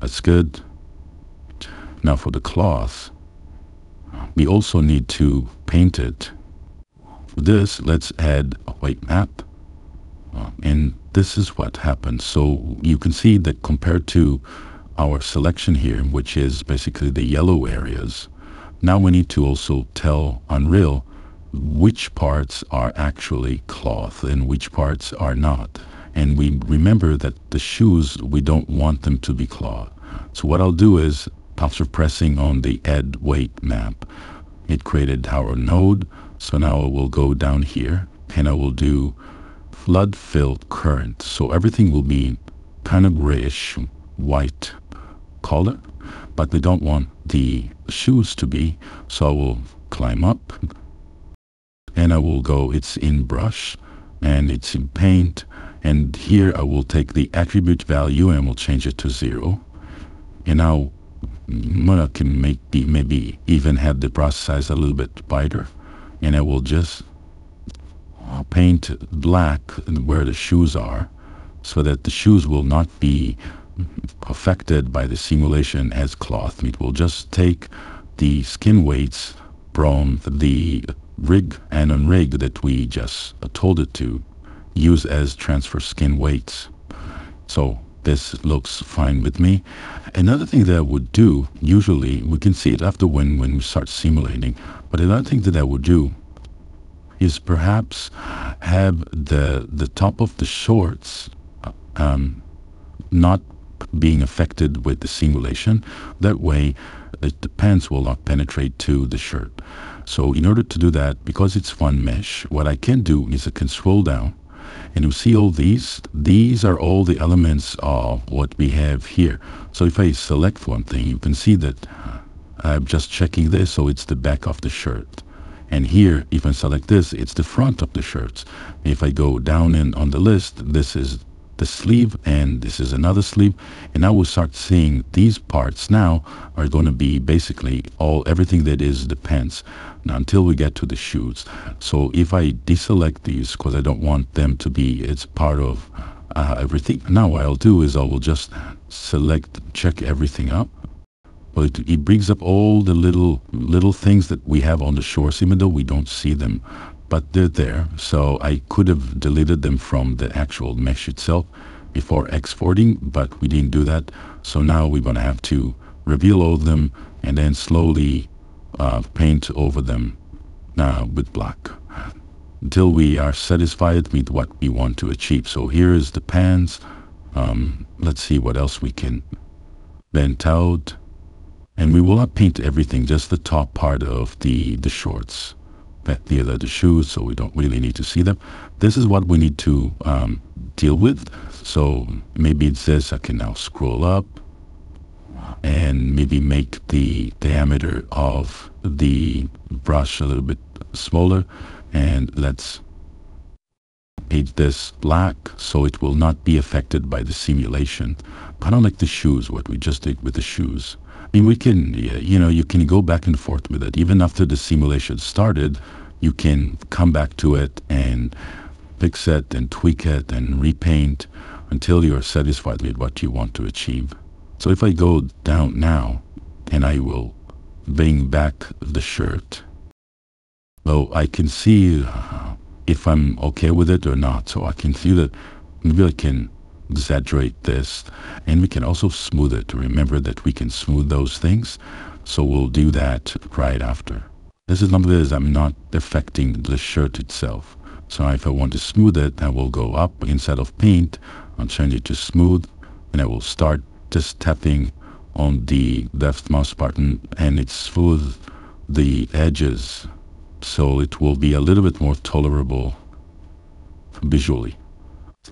that's good. Now for the cloth, we also need to paint it. For this, let's add a white map, and this is what happens. So you can see that compared to our selection here, which is basically the yellow areas, now we need to also tell Unreal which parts are actually cloth and which parts are not. And we remember that the shoes, we don't want them to be cloth. So what I'll do is, after pressing on the add weight map, it created our node. So now I will go down here and I will do flood filled current. So everything will be kind of grayish white color, but we don't want the shoes to be. So I will climb up, and I will go, it's in brush and it's in paint, and here I will take the attribute value and we'll change it to 0. And now I can maybe even have the brush size a little bit wider, and I will just paint black where the shoes are, so that the shoes will not be affected by the simulation as cloth. It will just take the skin weights from the rig and unrig that we just told it to use as transfer skin weights. So this looks fine with me. Another thing that I would do, usually we can see it after when we start simulating, but another thing that I would do is perhaps have the top of the shorts not being affected with the simulation. That way the pants will not penetrate to the shirt. So in order to do that, because it's one mesh, what I can do is I can scroll down, and you see all these are all the elements of what we have here. So if I select one thing, you can see that I'm just checking this, so it's the back of the shirt. And here, if I select this, it's the front of the shirts. If I go down in on the list, this is the sleeve and this is another sleeve, and now we'll start seeing these parts now are going to be basically everything that is the pants, now until we get to the shoes. So if I deselect these, because I don't want them to be, it's part of everything. Now what I'll do is I will just select, check everything up, but it brings up all the little things that we have on the shorts, even though we don't see them, but they're there. So I could have deleted them from the actual mesh itself before exporting, but we didn't do that. So now we're gonna have to reveal all of them and then slowly paint over them with black until we are satisfied with what we want to achieve. So here is the pants. Let's see what else we can bent out, and we will not paint everything, just the top part of the shorts. These are the shoes, so we don't really need to see them. This is what we need to deal with. So maybe it says I can now scroll up and maybe make the diameter of the brush a little bit smaller, and let's page this black so it will not be affected by the simulation, kind of like the shoes, what we just did with the shoes. I mean, we can, you can go back and forth with it. Even after the simulation started, you can come back to it and fix it and tweak it and repaint until you're satisfied with what you want to achieve. So if I go down now, and I will bring back the shirt, so I can see if I'm okay with it or not. So I can see that maybe I can exaggerate this, and we can also smooth it. Remember that we can smooth those things, so we'll do that right after. This is something that I'm not affecting the shirt itself. So if I want to smooth it, I will go up inside of paint, I'll change it to smooth, and I will start just tapping on the left mouse button, and it smooths the edges, so it will be a little bit more tolerable visually.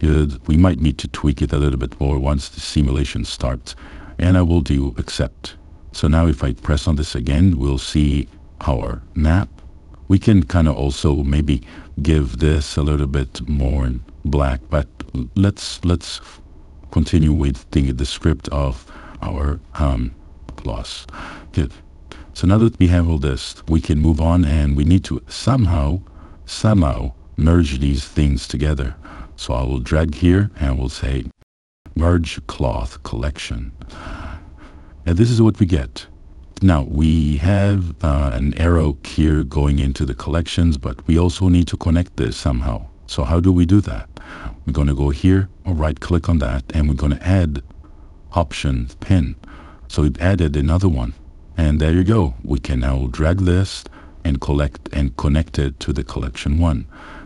We might need to tweak it a little bit more once the simulation starts, and I will do accept. So now if I press on this again, we'll see our map. We can kind of also maybe give this a little bit more black, but let's continue with the script of our gloss. Okay. So now that we have all this, we can move on, and we need to somehow merge these things together. So I will drag here and we'll say merge cloth collection. And this is what we get. Now we have an arrow here going into the collections, but we also need to connect this somehow. So how do we do that? We're going to go here or right click on that, and we're going to add option pin. So we've added another one, and there you go. We can now drag this and connect it to the collection one.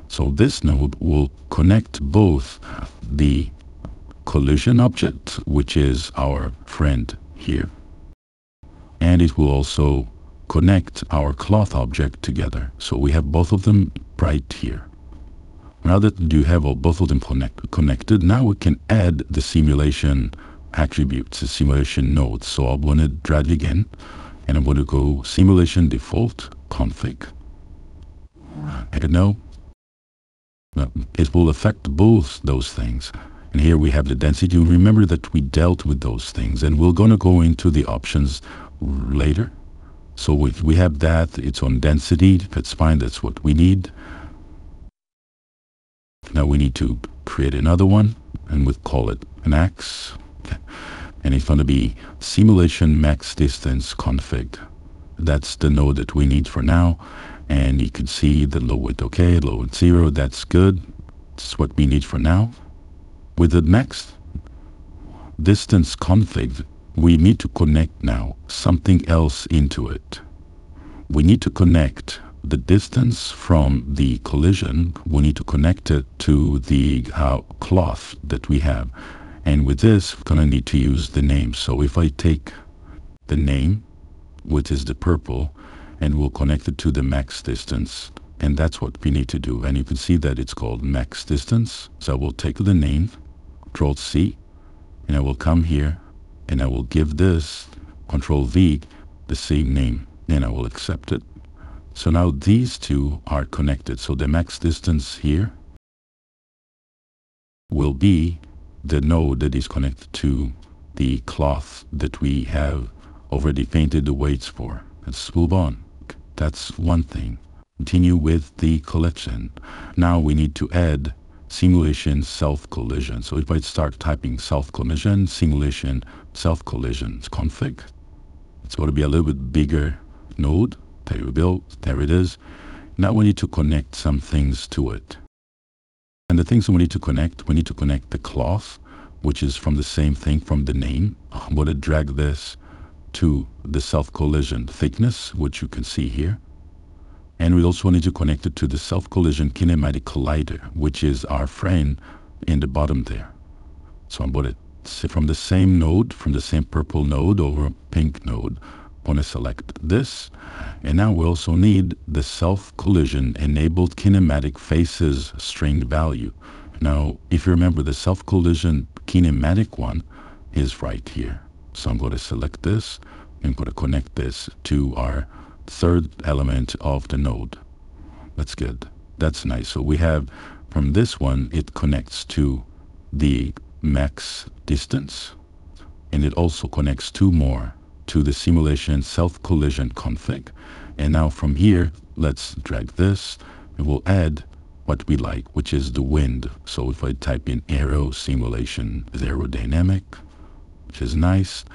So this node will connect both the collision object, which is our friend here, and it will also connect our cloth object together. So we have both of them right here. Now that you have both of them connected, now we can add the simulation attributes, the simulation nodes. So I'm going to drag again, and I'm going to go simulation default config. And now it will affect both those things. And here we have the density. Remember that we dealt with those things, and we're going to go into the options later. So we have that. It's on density. That's fine. That's what we need. Now we need to create another one, and we'll call it an X. And it's going to be simulation max distance config. That's the node that we need for now. And you can see the low width okay, low width 0, that's good. That's what we need for now. With the max distance config, we need to connect now something else into it. We need to connect the distance from the collision, we need to connect it to the cloth that we have. And with this, we're gonna need to use the name. So if I take the name, which is the purple, and we'll connect it to the max distance, and that's what we need to do. And you can see that it's called max distance. So I will take the name, Control C, and I will come here, and I will give this Control V the same name, and I will accept it. So now these two are connected. So the max distance here will be the node that is connected to the cloth that we have already painted the weights for. Let's move on. That's one thing. Continue with the collection. Now we need to add simulation self-collision. So if I start typing self-collision, simulation self-collision config, it's going to be a little bit bigger node. There we go. There it is. Now we need to connect some things to it. And the things we need to connect, the cloth, which is from the same thing from the name. I'm going to drag this to the self-collision thickness, which you can see here. And we also need to connect it to the self-collision kinematic collider, which is our friend in the bottom there. So I'm going to, from the same node, from the same purple node or pink node, I'm going to select this. And now we also need the self-collision enabled kinematic faces string value. Now, if you remember, the self-collision kinematic one is right here. So I'm going to select this, and I'm going to connect this to our third element of the node. That's good. That's nice. So we have From this one, it connects to the max distance, and it also connects two more to the simulation self-collision config. And now from here, let's drag this, and we'll add what we like, which is the wind. So if I type in aero simulation is aerodynamic, which is nice.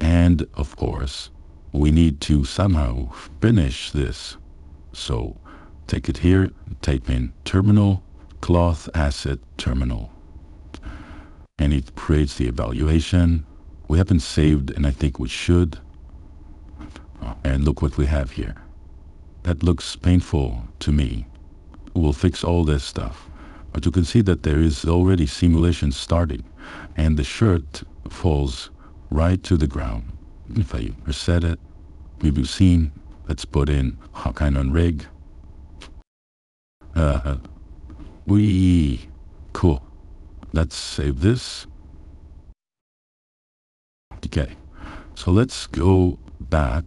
And of course, we need to somehow finish this. So take it here, type in terminal, cloth asset terminal. And it creates the evaluation. We haven't saved, and I think we should. And look what we have here. That looks painful to me. We'll fix all this stuff. But you can see that there is already simulation starting, and the shirt falls right to the ground. If I reset it, we've seen, let's put in Mannequin rig. Cool. Let's save this. Okay, so let's go back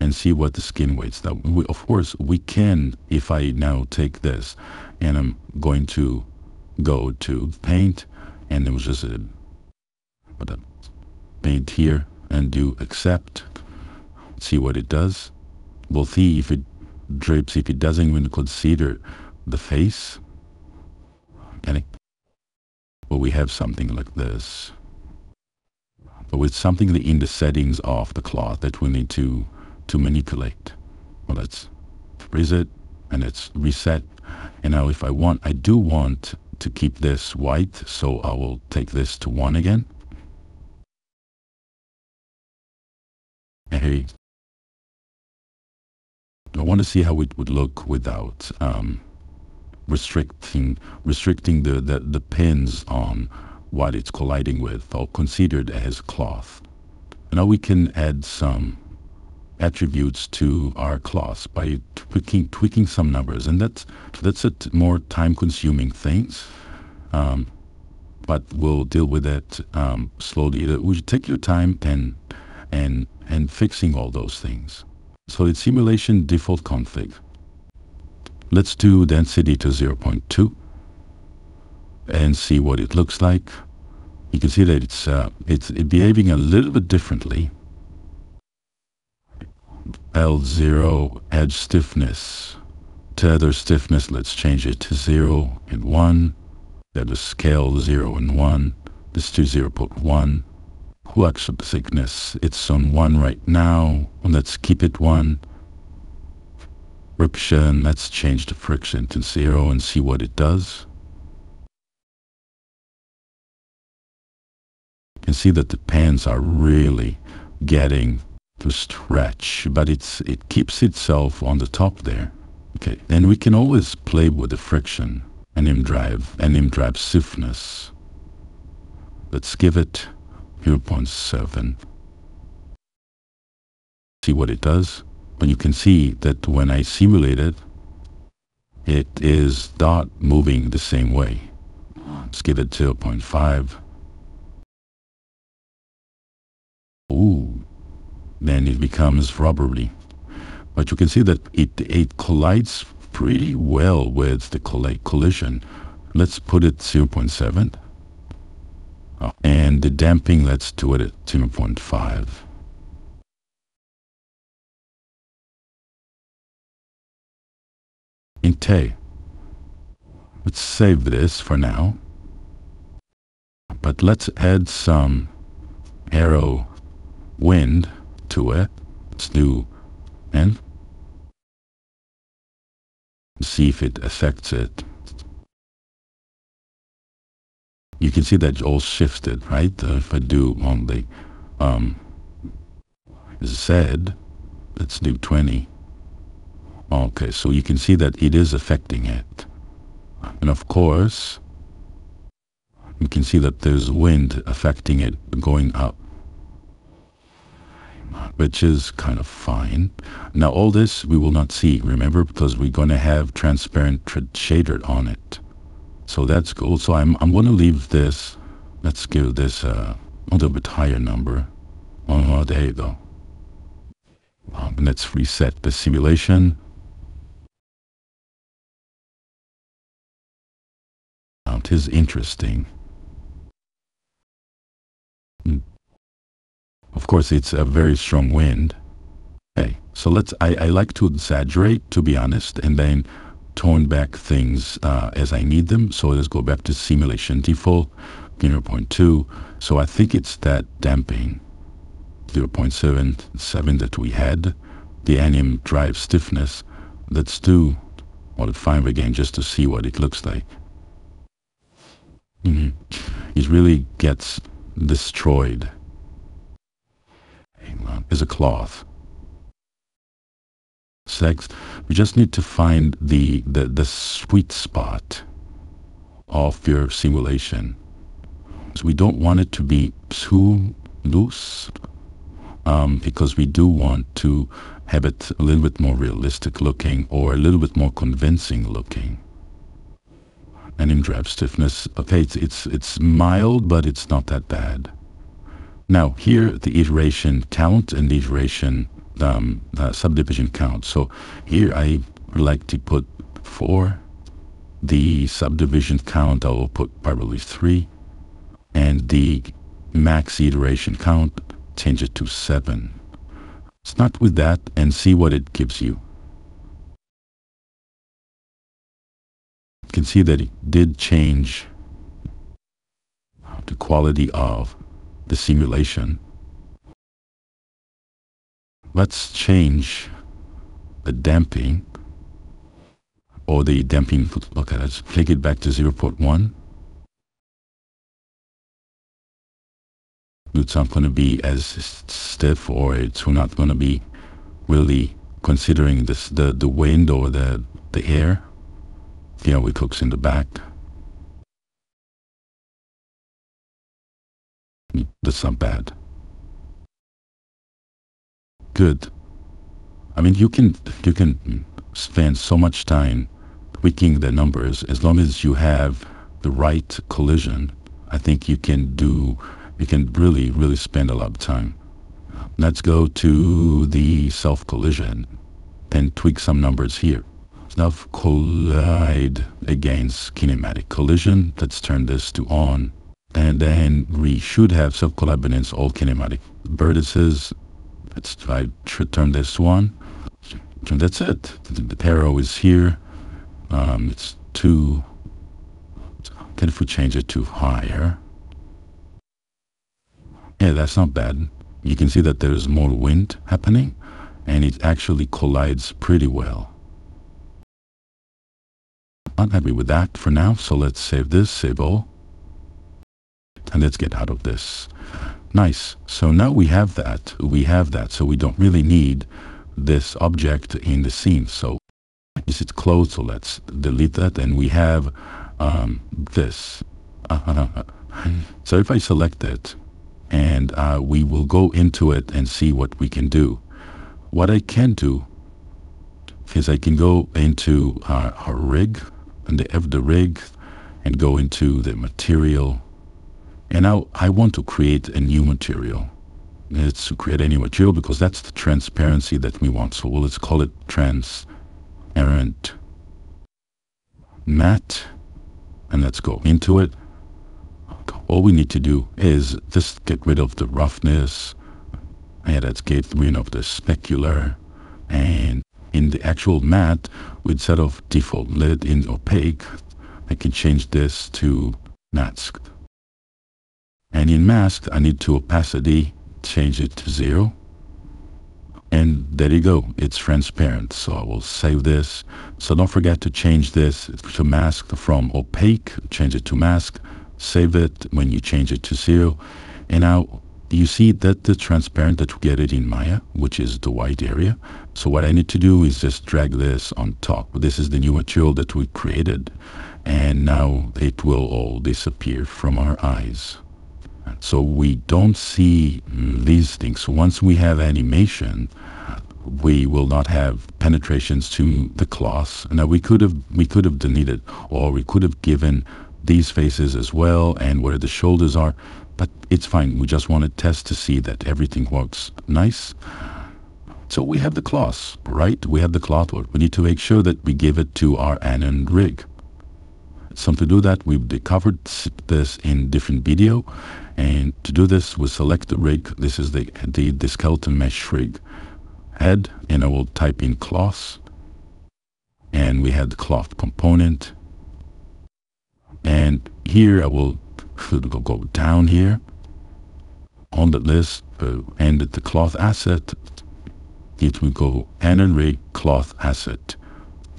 and see what the skin weights that we, of course we can. If I now take this and I'm going to go to paint, and it was just a paint here and do accept, see what it does. We'll see if it drapes, if it doesn't even consider the face. And well, we have something like this, but with something in the settings of the cloth that we need to manipulate. Well, let's freeze it, and it's reset. And now if I want, I do want to keep this white, so I will take this to 1 again. Hey, I want to see how it would look without restricting the pins on what it's colliding with, or considered as cloth. Now we can add some attributes to our cloth by tweaking some numbers, and that's a more time-consuming things, but we'll deal with it slowly. We should take your time and fixing all those things. So it's simulation default config. Let's do density to 0.2 and see what it looks like. You can see that it's behaving a little bit differently. L0 edge stiffness, tether stiffness, let's change it to 0 and 1. That is scale 0 and 1. This to 0.1. Flux of thickness, it's on 1 right now. Let's keep it 1. Friction, let's change the friction to 0 and see what it does. You can see that the pins are really getting to stretch, but it keeps itself on the top there. Okay, and we can always play with the friction and NM drive stiffness. Let's give it 0.7. See what it does. But you can see that when I simulate it, it is not moving the same way. Let's give it 0.5. Ooh, then it becomes rubbery. But you can see that it collides pretty well with the collision. Let's put it 0.7. And the damping, let's do it at 0.5. Okay, let's save this for now, but let's add some arrow wind to it. Let's do N, see if it affects it. You can see that it's all shifted, right? If I do on the Z, let's do 20. Okay, so you can see that it is affecting it. And of course, you can see that there's wind affecting it going up, which is kind of fine. Now all this we will not see, remember, because we're going to have transparent shader on it. So that's cool. So I'm going to leave this. Let's give this a little bit higher number. Oh, there you go. And let's reset the simulation. amount is interesting. Of course, it's a very strong wind. Hey, so let's, I like to exaggerate, to be honest, and then tone back things as I need them. So let's go back to simulation default, 0.2. So I think it's that damping, 0.77 that we had, the anim drive stiffness. Let's do 5 again just to see what it looks like. It really gets destroyed. Hang on, there's a cloth. Sex, we just need to find the sweet spot of your simulation. So we don't want it to be too loose, because we do want to have it a little bit more realistic looking or a little bit more convincing looking. And in drive stiffness, okay, it's mild, but it's not that bad. Now here, the iteration count and the iteration subdivision count. So here I would like to put 4. The subdivision count I will put probably 3. And the max iteration count, change it to 7. Start with that and see what it gives you. You can see that it did change the quality of the simulation. Let's change the damping, or the damping, okay, let's flick it back to 0.1. It's not going to be as stiff, or it's not going to be really considering this, the wind or the air. Here we cooks in the back. That's not bad. Good. I mean, you can spend so much time tweaking the numbers as long as you have the right collision. I think you can do. You can really spend a lot of time. Let's go to the self-collision and tweak some numbers here. Self-collide against kinematic collision. Let's turn this to on. And then we should have self-collide against all kinematic vertices. Let's try to turn this to on. And that's it. The arrow is here. It's 2. Then if we change it to higher. Yeah, that's not bad. You can see that there is more wind happening, and it actually collides pretty well. I'm happy with that for now, so let's save this, save all. And let's get out of this. Nice. So now we have that. We have that, so we don't really need this object in the scene. So is it closed? So let's delete that, and we have this. So if I select it, and we will go into it and see what we can do. What I can do is I can go into our rig, and the rig, and go into the material. And now I want to create a new material. It's to create any material because that's the transparency that we want. So let's call it transparent matte, and let's go into it. All we need to do is just get rid of the roughness. Yeah, let's get rid of the specular. And in the actual matte, we'd set off default lid in opaque. I can change this to mask. And in mask, I need to opacity, change it to 0. And there you go, it's transparent. So I will save this. So don't forget to change this to mask from opaque, change it to mask. Save it when you change it to 0. And now you see that the transparent that we get it in Maya, which is the white area. So what I need to do is just drag this on top. This is the new material that we created. And now it will all disappear from our eyes. So we don't see these things. Once we have animation, we will not have penetrations to the cloth. Now we could have deleted, or we could have given these faces as well, and where the shoulders are, but it's fine. We just want to test to see that everything works nice. So we have the cloth, right? We have the cloth work. We need to make sure that we give it to our Anon rig. So to do that, we've covered this in different video, and to do this, we select the rig. This is the skeleton mesh rig head, and I will type in cloth, and we had the cloth component. And here I will go down here on the list, and the cloth asset. It will go and rig cloth asset,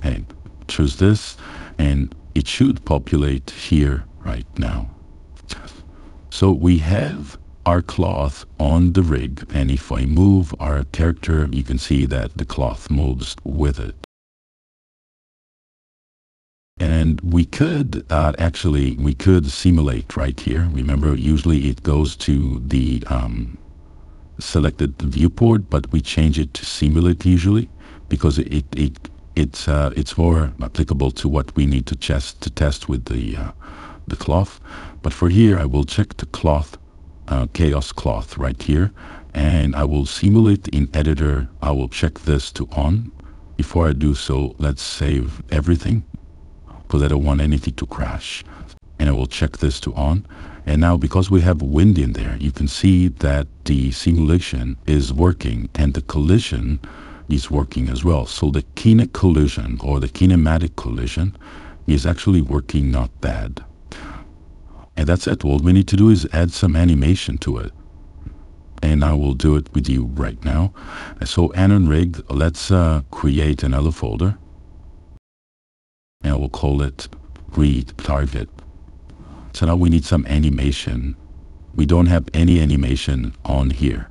and choose this, and it should populate here right now. So we have our cloth on the rig, and if I move our character, you can see that the cloth moves with it. And we could actually simulate right here. Remember, usually it goes to the selected viewport, but we change it to simulate usually, because it's more applicable to what we need to test with the cloth. But for here, I will check the cloth, chaos cloth right here, and I will simulate in editor. I will check this to on. Before I do so, let's save everything, because I don't want anything to crash. And I will check this to on. And now, because we have wind in there, you can see that the simulation is working and the collision is working as well. So the kinetic collision, or the kinematic collision, is actually working not bad. And that's it. All we need to do is add some animation to it, and I will do it with you right now. So Anon Rig, let's create another folder, and I will call it Read Target. So now we need some animation. We don't have any animation on here,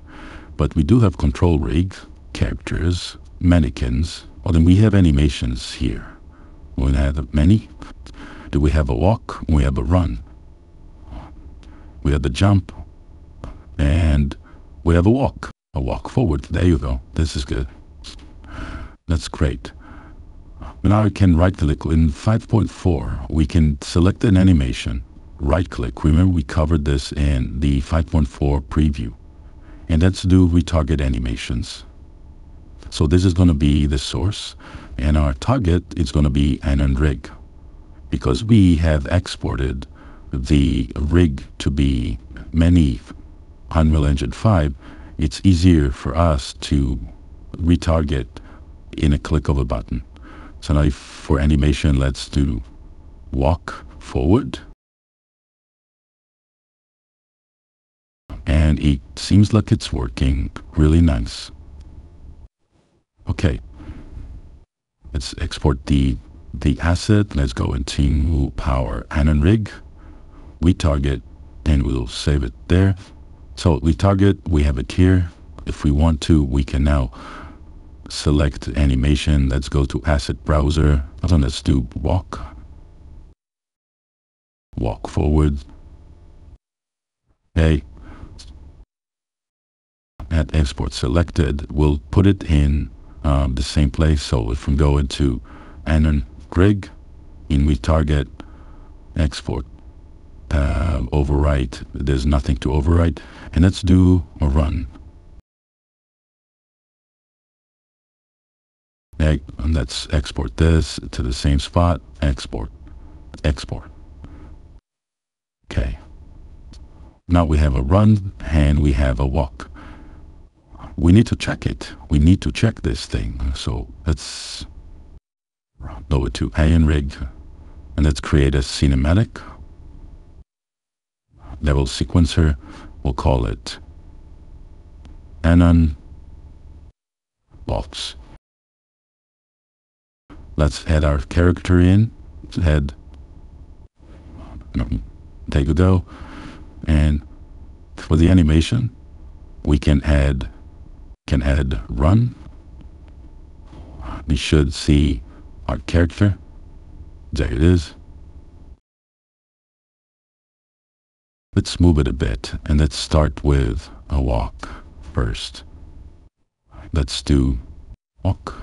but we do have control rig, characters, mannequins. Oh, then we have animations here. We have many. Do we have a walk? We have a run. We have the jump, and we have a walk forward. There you go. This is good. That's great. Now I can right click in 5.4. We can select an animation, right click. Remember, we covered this in the 5.4 preview, and that's to do retarget animations. So this is going to be the source, and our target is going to be Anon Rig, because we have exported the rig to be Manny Unreal Engine 5. It's easier for us to retarget in a click of a button. So now, for animation, let's do walk forward. And it seems like it's working really nice. Okay. Let's export the asset. Let's go into Power Anon Rig. We target, and we'll save it there. So we target, we have it here. If we want to, we can now select animation. Let's go to asset browser. Let's do walk forward. Okay. At export selected, we'll put it in the same place. So if we go into Anon Rig, in we target export, overwrite. There's nothing to overwrite, and let's do a run. And let's export this to the same spot. Export. Okay. Now we have a run, and we have a walk. We need to check it. We need to check this thing. So let's go to Anon Rig, and let's create a cinematic level sequencer. We'll call it Anon Box. Let's add our character in. There you go. And for the animation, we can add run. We should see our character. There it is. Let's move it a bit, and let's start with a walk first. Let's do walk.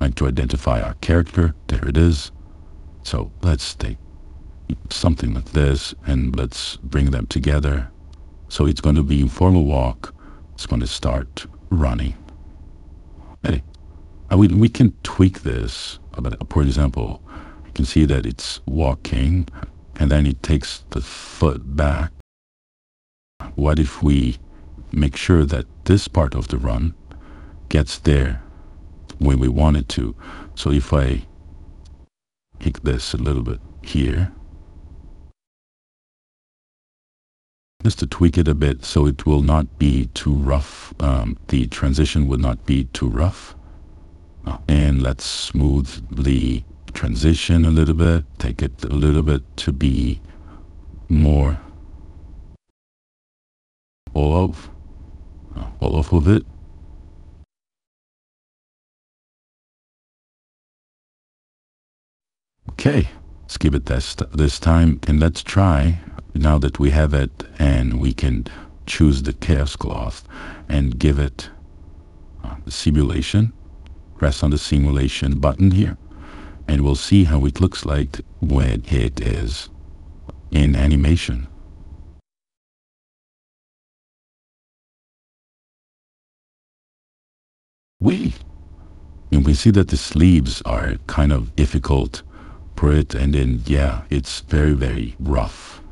Like to identify our character. There it is. So let's take something like this, and let's bring them together. So it's going to be informal walk. It's going to start running. Hey, we can tweak this. For example, you can see that it's walking, and then it takes the foot back. What if we make sure that this part of the run gets there when we want it to? So if I kick this a little bit here, just to tweak it a bit so it will not be too rough, the transition will not be too rough. And let's smooth the transition a little bit, take it a little bit to be more all of it. Okay, let's give it this time, and let's try, now that we have it, and we can choose the Chaos Cloth and give it the simulation. Press on the simulation button here, and we'll see how it looks like when it is in animation. And we see that the sleeves are kind of difficult for it, and then yeah, it's very, very rough.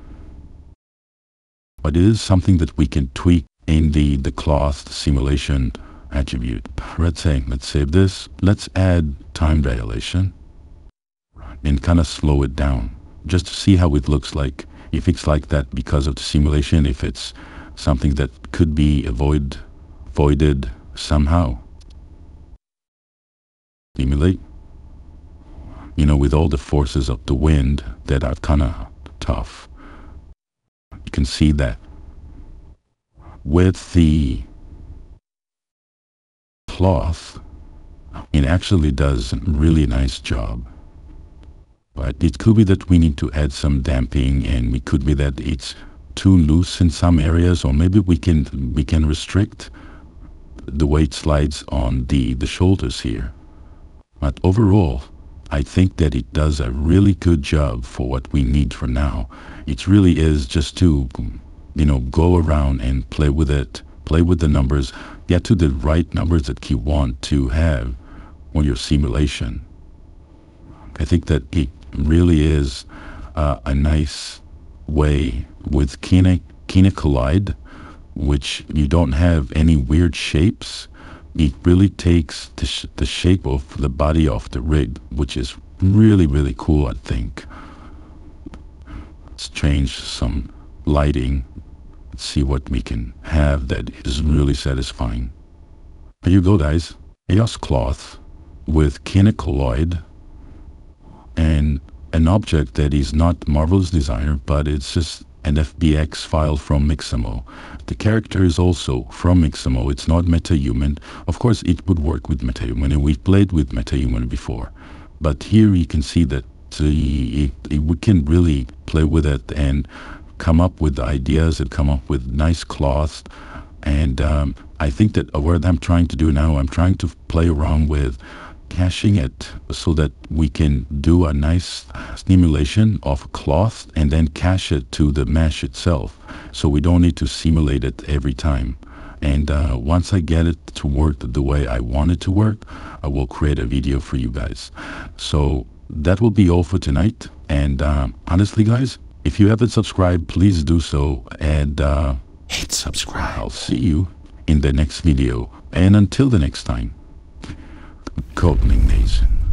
But it is something that we can tweak in the cloth simulation attribute. Let's save this. Let's add time dilation and kind of slow it down just to see how it looks like. If it's like that because of the simulation, if it's something that could be voided somehow. Simulate. You know, with all the forces of the wind that are kind of tough, you can see that with the cloth, it actually does a really nice job. But it could be that we need to add some damping, and it could be that it's too loose in some areas, or maybe we can restrict the way it slides on the shoulders here. But overall, I think that it does a really good job for what we need for now. It really is just to, you know, go around and play with it. Play with the numbers, get to the right numbers that you want to have on your simulation. I think that it really is a nice way with Kinematic Collider, which you don't have any weird shapes. It really takes the shape of the body of the rig, which is really cool, I think. Let's change some lighting. See what we can have that is really satisfying. Here you go, guys. Chaos Cloth with Kinematic Collider, and an object that is not Marvelous Designer, but it's just an FBX file from Mixamo. The character is also from Mixamo. It's not MetaHuman. Of course, it would work with MetaHuman, and we've played with MetaHuman before. But here you can see that we can really play with it and come up with ideas and come up with nice cloths. And I think that what I'm trying to do now, I'm trying to play around with caching it so that we can do a nice simulation of cloth and then cache it to the mesh itself, so we don't need to simulate it every time. And once I get it to work the way I want it to work, I will create a video for you guys. So that will be all for tonight. And honestly, guys, if you haven't subscribed, please do so, and hit subscribe. I'll see you in the next video, and until the next time, Goblination.